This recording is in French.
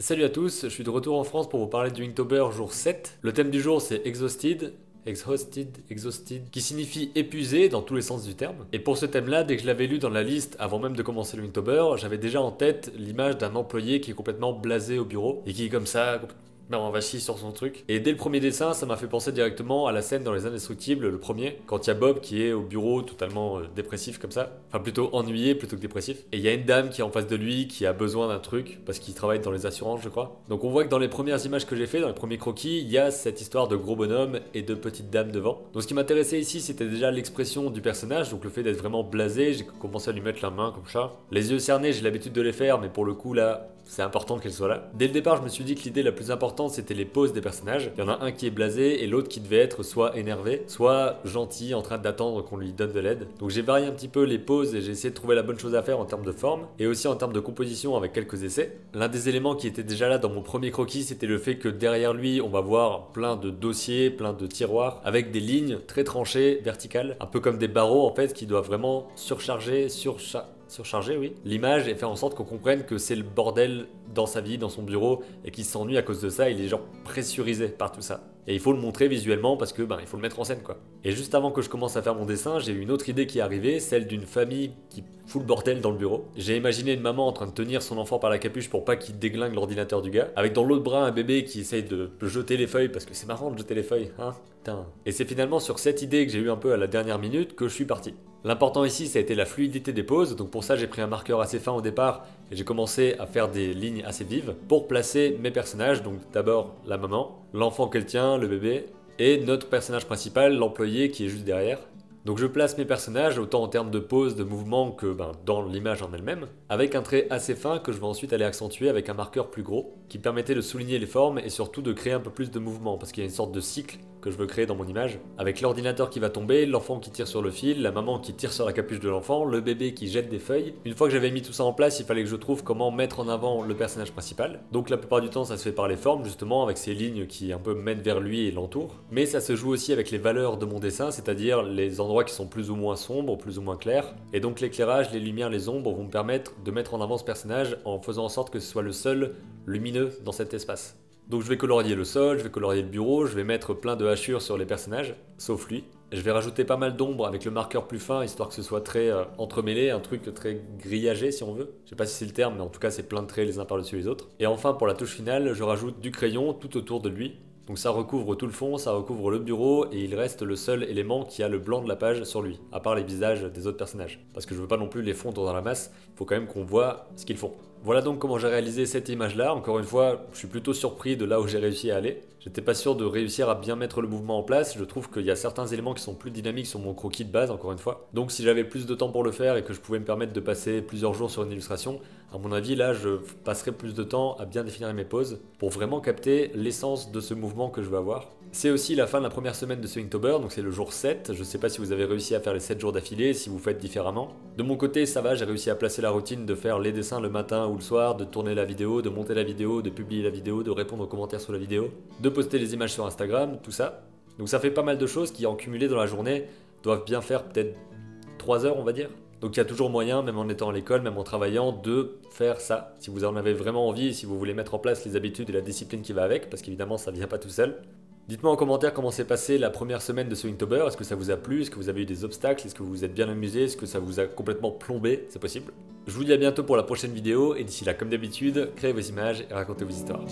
Salut à tous, je suis de retour en France pour vous parler du Inktober jour 7. Le thème du jour c'est Exhausted, qui signifie épuisé dans tous les sens du terme. Et pour ce thème-là, dès que je l'avais lu dans la liste avant même de commencer le Inktober, j'avais déjà en tête l'image d'un employé qui est complètement blasé au bureau et qui est comme ça, en vacille sur son truc. Et dès le premier dessin, ça m'a fait penser directement à la scène dans Les Indestructibles, le premier, quand il y a Bob qui est au bureau totalement dépressif comme ça, enfin plutôt ennuyé plutôt que dépressif, et il y a une dame qui est en face de lui qui a besoin d'un truc parce qu'il travaille dans les assurances je crois. Donc on voit que dans les premières images que j'ai fait, dans les premiers croquis, il y a cette histoire de gros bonhomme et de petite dame devant. Donc ce qui m'intéressait ici c'était déjà l'expression du personnage, donc le fait d'être vraiment blasé. J'ai commencé à lui mettre la main comme ça, les yeux cernés, j'ai l'habitude de les faire mais pour le coup là c'est important qu'elle soit là. Dès le départ je me suis dit que l'idée la plus importante c'était les poses des personnages. Il y en a un qui est blasé et l'autre qui devait être soit énervé, soit gentil en train d'attendre qu'on lui donne de l'aide. Donc j'ai varié un petit peu les poses et j'ai essayé de trouver la bonne chose à faire en termes de forme et aussi en termes de composition avec quelques essais. L'un des éléments qui était déjà là dans mon premier croquis c'était le fait que derrière lui on va voir plein de dossiers, plein de tiroirs avec des lignes très tranchées, verticales, un peu comme des barreaux en fait qui doivent vraiment surcharger oui, l'image et faire en sorte qu'on comprenne que c'est le bordel dans sa vie, dans son bureau et qu'il s'ennuie à cause de ça, il est genre pressurisé par tout ça. Et il faut le montrer visuellement parce que il faut le mettre en scène quoi. Et juste avant que je commence à faire mon dessin, j'ai eu une autre idée qui est arrivée, celle d'une famille qui fout le bordel dans le bureau. J'ai imaginé une maman en train de tenir son enfant par la capuche pour pas qu'il déglingue l'ordinateur du gars, avec dans l'autre bras un bébé qui essaye de jeter les feuilles parce que c'est marrant de jeter les feuilles, hein. Putain. Et c'est finalement sur cette idée que j'ai eu un peu à la dernière minute que je suis parti. L'important ici ça a été la fluidité des poses, donc pour ça j'ai pris un marqueur assez fin au départ et j'ai commencé à faire des lignes assez vives pour placer mes personnages, donc d'abord la maman, l'enfant qu'elle tient, le bébé, et notre personnage principal, l'employé qui est juste derrière. Donc je place mes personnages autant en termes de pose, de mouvement que dans l'image en elle-même, avec un trait assez fin que je vais ensuite aller accentuer avec un marqueur plus gros qui permettait de souligner les formes et surtout de créer un peu plus de mouvement parce qu'il y a une sorte de cycle que je veux créer dans mon image, avec l'ordinateur qui va tomber, l'enfant qui tire sur le fil, la maman qui tire sur la capuche de l'enfant, le bébé qui jette des feuilles. Une fois que j'avais mis tout ça en place, il fallait que je trouve comment mettre en avant le personnage principal. Donc la plupart du temps ça se fait par les formes justement, avec ces lignes qui un peu mènent vers lui et l'entourent. Mais ça se joue aussi avec les valeurs de mon dessin, c'est-à-dire les endroits qui sont plus ou moins sombres, plus ou moins clairs. Et donc l'éclairage, les lumières, les ombres vont me permettre de mettre en avant ce personnage en faisant en sorte que ce soit le seul lumineux dans cet espace. Donc je vais colorier le sol, je vais colorier le bureau, je vais mettre plein de hachures sur les personnages, sauf lui. Je vais rajouter pas mal d'ombre avec le marqueur plus fin, histoire que ce soit très entremêlé, un truc très grillagé si on veut. Je sais pas si c'est le terme, mais en tout cas c'est plein de traits les uns par-dessus les autres. Et enfin pour la touche finale, je rajoute du crayon tout autour de lui. Donc ça recouvre tout le fond, ça recouvre le bureau et il reste le seul élément qui a le blanc de la page sur lui, à part les visages des autres personnages. Parce que je veux pas non plus les fondre dans la masse, il faut quand même qu'on voit ce qu'ils font. Voilà donc comment j'ai réalisé cette image là, encore une fois je suis plutôt surpris de là où j'ai réussi à aller. J'étais pas sûr de réussir à bien mettre le mouvement en place, je trouve qu'il y a certains éléments qui sont plus dynamiques sur mon croquis de base encore une fois. Donc si j'avais plus de temps pour le faire et que je pouvais me permettre de passer plusieurs jours sur une illustration, à mon avis là je passerais plus de temps à bien définir mes poses pour vraiment capter l'essence de ce mouvement que je veux avoir. C'est aussi la fin de la première semaine de ce Inktober, donc c'est le jour 7, je sais pas si vous avez réussi à faire les 7 jours d'affilée, si vous faites différemment. De mon côté ça va, j'ai réussi à placer la routine de faire les dessins le matin ou le soir, de tourner la vidéo, de monter la vidéo, de publier la vidéo, de répondre aux commentaires sous la vidéo, de poster les images sur Instagram, tout ça. Donc ça fait pas mal de choses qui en cumulé dans la journée doivent bien faire peut-être 3 heures on va dire. Donc il y a toujours moyen, même en étant à l'école, même en travaillant, de faire ça. Si vous en avez vraiment envie, et si vous voulez mettre en place les habitudes et la discipline qui va avec, parce qu'évidemment ça vient pas tout seul. Dites-moi en commentaire comment s'est passée la première semaine de ce Inktober, est-ce que ça vous a plu, est-ce que vous avez eu des obstacles, est-ce que vous vous êtes bien amusé, est-ce que ça vous a complètement plombé, c'est possible. Je vous dis à bientôt pour la prochaine vidéo, et d'ici là comme d'habitude, créez vos images et racontez vos histoires.